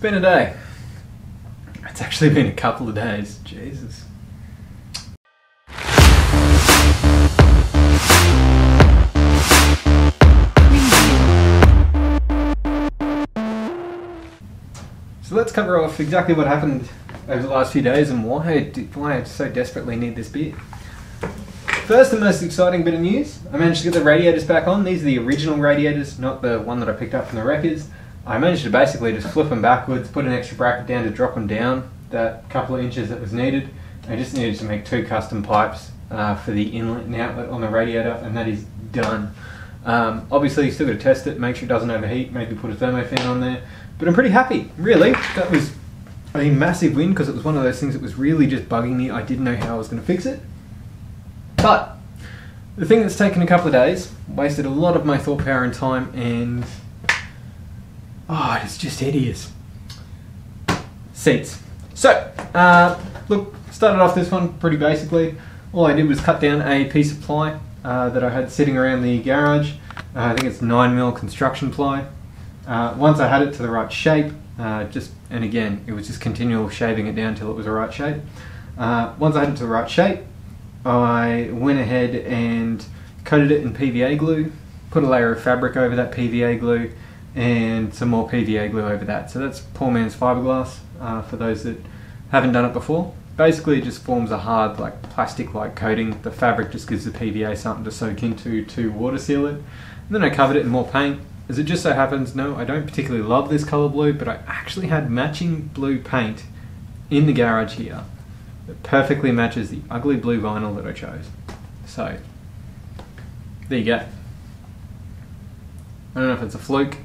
It's been a day. It's actually been a couple of days. Jesus. So let's cover off exactly what happened over the last few days and why I so desperately need this beer. First and most exciting bit of news, I managed to get the radiators back on. These are the original radiators, not the one that I picked up from the wreckers. I managed to basically just flip them backwards, put an extra bracket down to drop them down that couple of inches that was needed. I just needed to make two custom pipes for the inlet and outlet on the radiator, and that is done. Obviously you still got to test it, make sure it doesn't overheat, maybe put a thermofan on there, but I'm pretty happy, really. That was a massive win because it was one of those things that was really just bugging me. I didn't know how I was going to fix it. But the thing that's taken a couple of days, wasted a lot of my thought power and time, and oh, it's just hideous. Seats. So, look, started off this one pretty basically. All I did was cut down a piece of ply that I had sitting around the garage. I think it's 9mm construction ply. Once I had it to the right shape, and again, it was just continual shaving it down till it was the right shape. Once I had it to the right shape, I went ahead and coated it in PVA glue, put a layer of fabric over that PVA glue, and some more PVA glue over that. So that's poor man's fiberglass for those that haven't done it before. Basically, it just forms a hard, like, plastic-like coating. The fabric just gives the PVA something to soak into to water seal it. And then I covered it in more paint. As it just so happens, no, I don't particularly love this colour blue, but I actually had matching blue paint in the garage here that perfectly matches the ugly blue vinyl that I chose. So, there you go. I don't know if it's a fluke.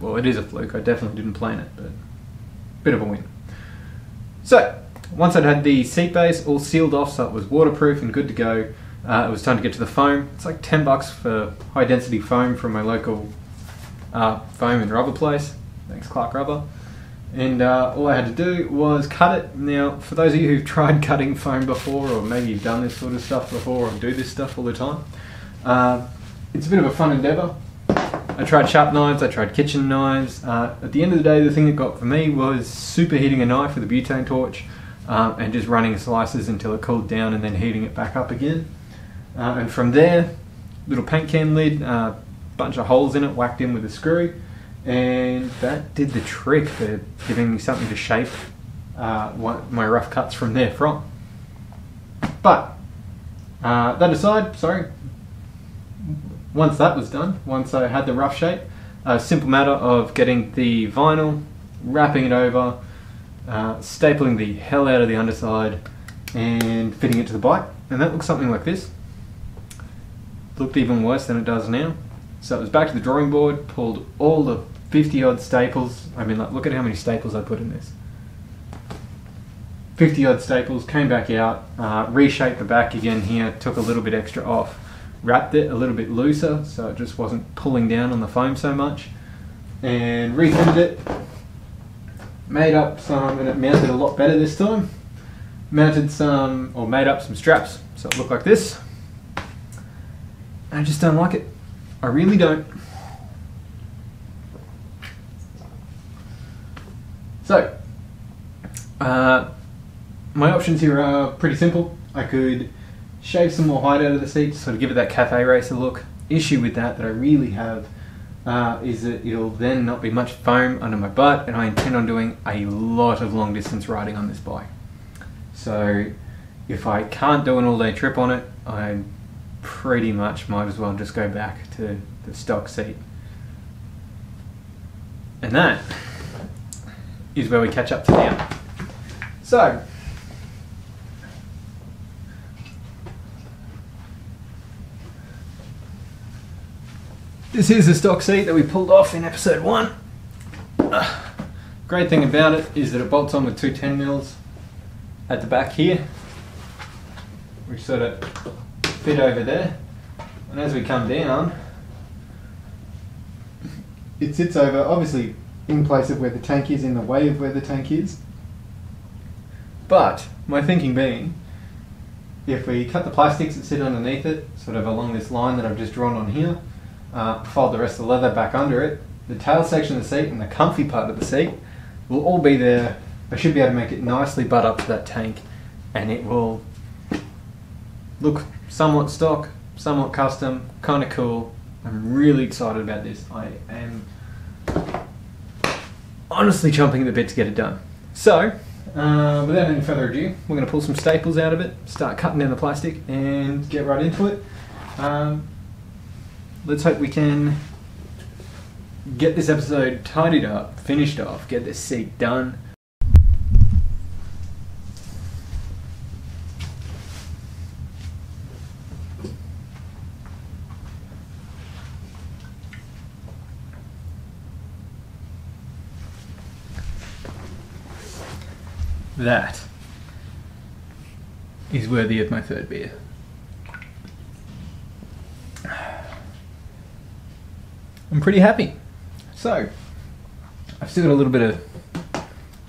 Well, it is a fluke. I definitely didn't plan it, but bit of a win. So, once I'd had the seat base all sealed off so it was waterproof and good to go, it was time to get to the foam. It's like 10 bucks for high density foam from my local foam and rubber place. Thanks, Clark Rubber. And all I had to do was cut it. Now, for those of you who've tried cutting foam before, or maybe you've done this sort of stuff before, or do this stuff all the time, it's a bit of a fun endeavour. I tried sharp knives, I tried kitchen knives. At the end of the day, the thing that got for me was superheating a knife with a butane torch and just running slices until it cooled down and then heating it back up again. And from there, little paint can lid, bunch of holes in it, whacked in with a screw. And that did the trick for giving me something to shape what my rough cuts from there from. But, that aside, sorry, once that was done, once I had the rough shape, a simple matter of getting the vinyl, wrapping it over, stapling the hell out of the underside, and fitting it to the bike. And that looks something like this. Looked even worse than it does now. So it was back to the drawing board, pulled all the 50 odd staples. I mean, like, look at how many staples I put in this. 50 odd staples, came back out, reshaped the back again here, took a little bit extra off, wrapped it a little bit looser so it just wasn't pulling down on the foam so much, and refitted it, made up some, and it mounted a lot better this time. Mounted some, or made up some straps so it looked like this. I just don't like it. I really don't. So, my options here are pretty simple. I could shave some more height out of the seat, sort of give it that cafe racer look. Issue with that I really have is that it'll then not be much foam under my butt, and I intend on doing a lot of long distance riding on this bike. So, if I can't do an all day trip on it, I pretty much might as well just go back to the stock seat. And that is where we catch up to now. So, this is the stock seat that we pulled off in episode 1. Great thing about it is that it bolts on with two 10mm at the back here, which sort of fit over there, and as we come down it sits over, obviously in place of where the tank is, in the way of where the tank is. But my thinking being, if we cut the plastics that sit underneath it sort of along this line that I've just drawn on here, fold the rest of the leather back under it, the tail section of the seat and the comfy part of the seat will all be there. I should be able to make it nicely butt up to that tank, and it will look somewhat stock, somewhat custom, kind of cool. I'm really excited about this. I am honestly chomping at the bit to get it done. So, without any further ado, we're going to pull some staples out of it, start cutting down the plastic, and get right into it. Let's hope we can get this episode tidied up, finished off, get this seat done. That is worthy of my third beer. I'm pretty happy. So, I've still got a little bit of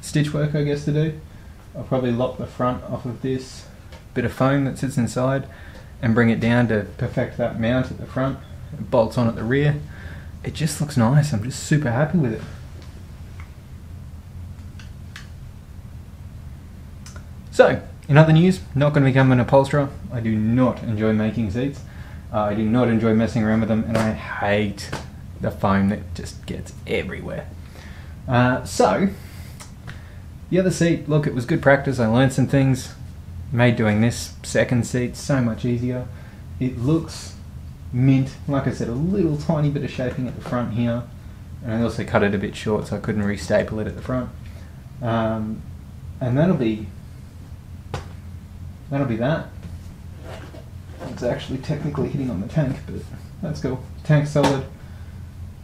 stitch work, I guess, to do. I'll probably lop the front off of this bit of foam that sits inside and bring it down to perfect that mount at the front. It bolts on at the rear. It just looks nice. I'm just super happy with it. So, in other news, not going to become an upholsterer. I do not enjoy making seats. I do not enjoy messing around with them, and I hate the foam that just gets everywhere. So, the other seat, look, it was good practice. I learned some things, made doing this second seat so much easier. It looks mint. Like I said, a little tiny bit of shaping at the front here, and I also cut it a bit short so I couldn't restaple it at the front. And that'll be that. It's actually technically hitting on the tank, but that's cool. Tank's solid.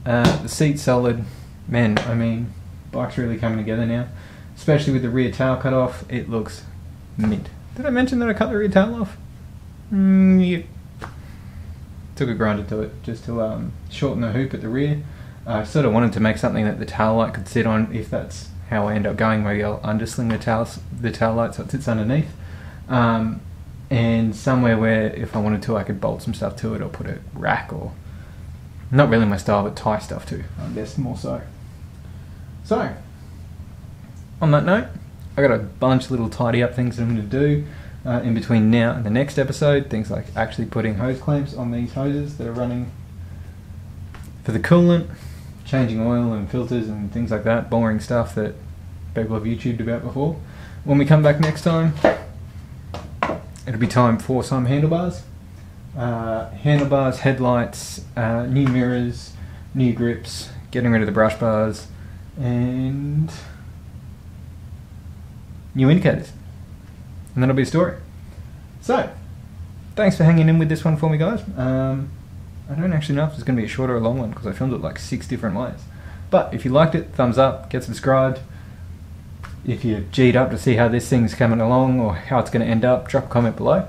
The seat's solid. Man, I mean, bike's really coming together now. Especially with the rear tail cut off, it looks mint. Did I mention that I cut the rear tail off? Yeah. Took a grinder to it, just to shorten the hoop at the rear. I sort of wanted to make something that the tail light could sit on. If that's how I end up going, maybe I'll undersling the tail light so it sits underneath. And somewhere where, if I wanted to, I could bolt some stuff to it or put a rack or... Not really my style, but tie stuff too, I guess, more so. So, on that note, I got a bunch of little tidy up things that I'm going to do in between now and the next episode. Things like actually putting hose clamps on these hoses that are running for the coolant, changing oil and filters and things like that, boring stuff that people have YouTubed about before. When we come back next time, it'll be time for some handlebars. Handlebars, headlights, new mirrors, new grips, getting rid of the brush bars, and new indicators. And that'll be a story. So, thanks for hanging in with this one for me, guys. I don't actually know if it's going to be a short or a long one because I filmed it like 6 different ways. But if you liked it, thumbs up, get subscribed. If you're G'd up to see how this thing's coming along or how it's going to end up, drop a comment below.